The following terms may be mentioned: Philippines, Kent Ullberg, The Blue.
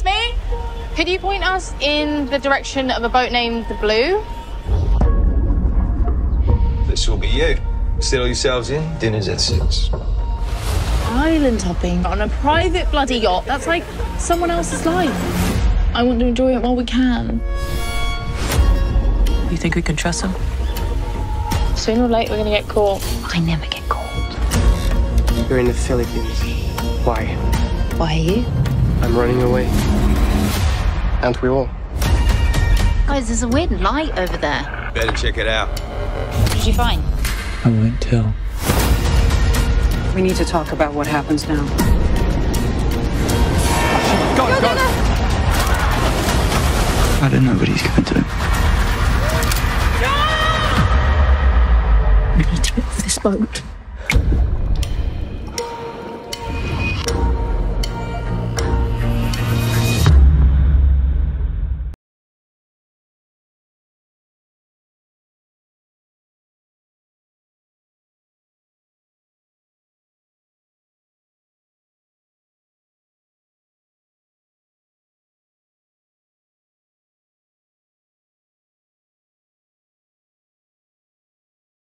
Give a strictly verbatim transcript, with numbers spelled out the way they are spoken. Excuse me? Could you point us in the direction of a boat named The Blue? This will be you. Settle yourselves in. Dinner's at six. Island hopping on a private bloody yacht. That's like someone else's life. I want to enjoy it while we can. You think we can trust him? Sooner or later, we're going to get caught. I never get caught. You're in the Philippines. Why? Why are you? I'm running away. And we all. Guys, there's a weird light over there. Better check it out. What did you find? I won't tell. We need to talk about what happens now. Go, go, go! go. I don't know what he's going to do. No! We need to get off this boat.